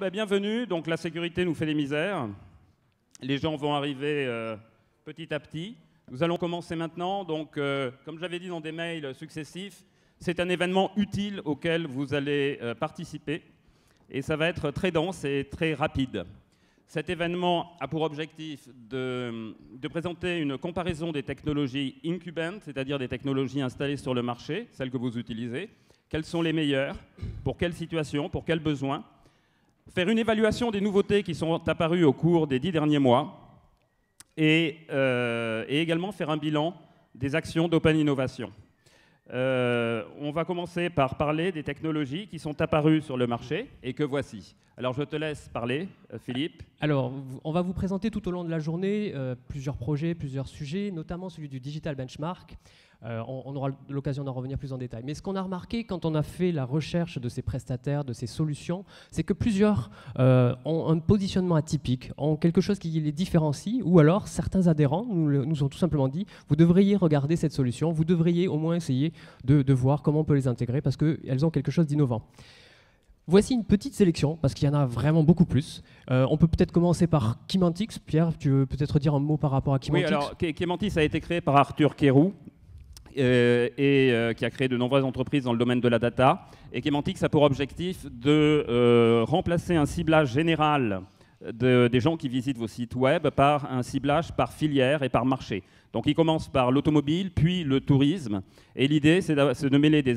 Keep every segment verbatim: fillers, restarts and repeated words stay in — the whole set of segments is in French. Ben, bienvenue, donc la sécurité nous fait des misères, les gens vont arriver euh, petit à petit. Nous allons commencer maintenant, donc euh, comme j'avais dit dans des mails successifs, c'est un événement utile auquel vous allez euh, participer et ça va être très dense et très rapide. Cet événement a pour objectif de, de présenter une comparaison des technologies incubantes, c'est-à-dire des technologies installées sur le marché, celles que vous utilisez, quelles sont les meilleures, pour quelle situation, pour quels besoins. Faire une évaluation des nouveautés qui sont apparues au cours des dix derniers mois et, euh, et également faire un bilan des actions d'Open Innovation. Euh, on va commencer par parler des technologies qui sont apparues sur le marché et que voici. Alors je te laisse parler, Philippe. Alors on va vous présenter tout au long de la journée euh, plusieurs projets, plusieurs sujets, notamment celui du Digital Benchmark. Euh, on, on aura l'occasion d'en revenir plus en détail. Mais ce qu'on a remarqué quand on a fait la recherche de ces prestataires, de ces solutions, c'est que plusieurs euh, ont un positionnement atypique, ont quelque chose qui les différencie, ou alors certains adhérents nous, nous ont tout simplement dit « vous devriez regarder cette solution, vous devriez au moins essayer de, de voir comment on peut les intégrer parce qu'elles ont quelque chose d'innovant ». Voici une petite sélection, parce qu'il y en a vraiment beaucoup plus. Euh, on peut peut-être commencer par Kymantix. Pierre, tu veux peut-être dire un mot par rapport à Kymantix? Oui, alors Kymantix a été créé par Arthur Kyrou, Euh, et euh, qui a créé de nombreuses entreprises dans le domaine de la data. Et Kymantix a pour objectif de euh, remplacer un ciblage général de, des gens qui visitent vos sites web par un ciblage par filière et par marché. Donc il commence par l'automobile, puis le tourisme. Et l'idée, c'est de, de mêler des,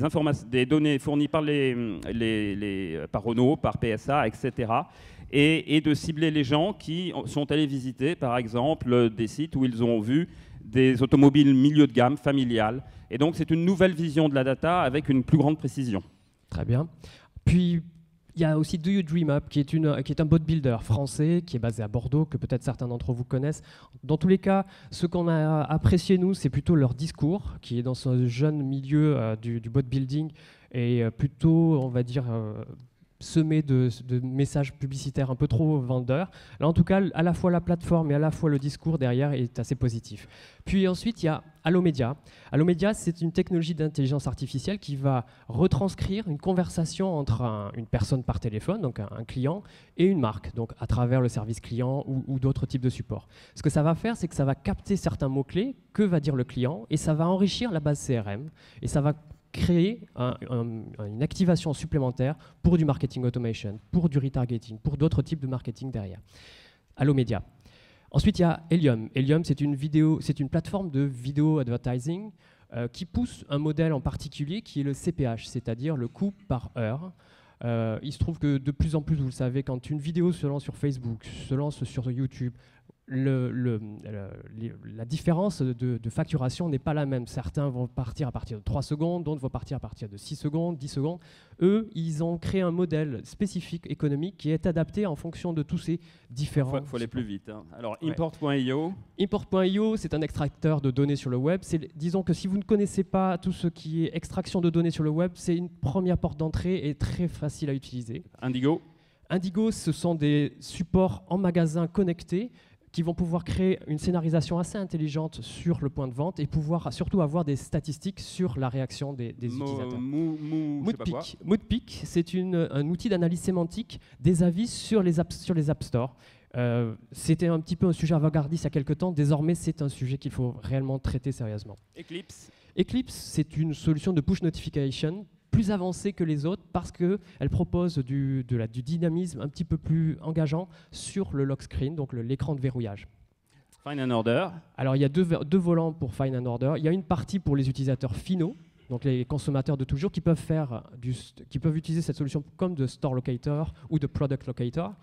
des données fournies par, les, les, les, par Renault, par P S A, et cetera. Et, et de cibler les gens qui sont allés visiter, par exemple, des sites où ils ont vu des automobiles milieu de gamme, familiales. Et donc, c'est une nouvelle vision de la data avec une plus grande précision. Très bien. Puis, il y a aussi Do You Dream Up, qui est, une, qui est un bot builder français, qui est basé à Bordeaux, que peut-être certains d'entre vous connaissent. Dans tous les cas, ce qu'on a apprécié, nous, c'est plutôt leur discours, qui est dans ce jeune milieu euh, du, du bot building, et euh, plutôt, on va dire... Euh, semé de, de messages publicitaires un peu trop vendeurs. Là, en tout cas, à la fois la plateforme et à la fois le discours derrière est assez positif. Puis ensuite, il y a Allo-Media. Allo-Media, c'est une technologie d'intelligence artificielle qui va retranscrire une conversation entre un, une personne par téléphone, donc un, un client, et une marque, donc à travers le service client ou, ou d'autres types de supports. Ce que ça va faire, c'est que ça va capter certains mots-clés, que va dire le client, et ça va enrichir la base C R M, et ça va créer un, un, une activation supplémentaire pour du marketing automation, pour du retargeting, pour d'autres types de marketing derrière. Allo-Media. Ensuite, il y a Helium. Helium, c'est une, une plateforme de vidéo advertising euh, qui pousse un modèle en particulier qui est le C P H, c'est-à-dire le coût par heure. Euh, il se trouve que de plus en plus, vous le savez, quand une vidéo se lance sur Facebook, se lance sur YouTube, Le, le, le, la différence de, de facturation n'est pas la même. Certains vont partir à partir de trois secondes, d'autres vont partir à partir de six secondes, dix secondes. Eux, ils ont créé un modèle spécifique économique qui est adapté en fonction de tous ces différents... Il faut, faut aller plus vite. Hein. Alors, Import point i o. Ouais. Import point i o, c'est un extracteur de données sur le web. Disons que si vous ne connaissez pas tout ce qui est extraction de données sur le web, c'est une première porte d'entrée et très facile à utiliser. Indigo. Indigo, ce sont des supports en magasin connectés qui vont pouvoir créer une scénarisation assez intelligente sur le point de vente et pouvoir surtout avoir des statistiques sur la réaction des, des Mo, utilisateurs. Mou, mou, Mood Peak, Mood Peak, c'est un outil d'analyse sémantique des avis sur les, app, sur les App Store. Euh, C'était un petit peu un sujet avant-gardiste il y a quelques temps. Désormais, c'est un sujet qu'il faut réellement traiter sérieusement. Eclipse. Eclipse, c'est une solution de push notification plus avancée que les autres parce qu'elle propose du, de la, du dynamisme un petit peu plus engageant sur le lock screen, donc l'écran de verrouillage. Find and order. Alors il y a deux, deux volants pour Find and order. Il y a une partie pour les utilisateurs finaux, donc les consommateurs de toujours, qui peuvent, faire du, qui peuvent utiliser cette solution comme de store locator ou de product locator,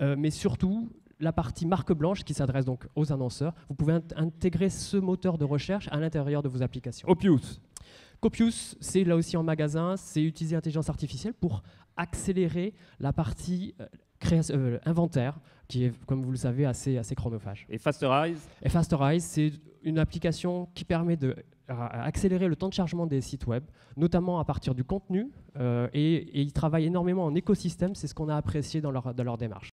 euh, mais surtout la partie marque blanche qui s'adresse donc aux annonceurs. Vous pouvez int intégrer ce moteur de recherche à l'intérieur de vos applications. Opius. Copius, c'est là aussi en magasin, c'est utiliser l'intelligence artificielle pour accélérer la partie euh, inventaire, qui est, comme vous le savez, assez, assez chronophage. Et Fasterize ? Et Fasterize, c'est une application qui permet d'accélérer le temps de chargement des sites web, notamment à partir du contenu, euh, et, et ils travaillent énormément en écosystème, c'est ce qu'on a apprécié dans leur, dans leur démarche.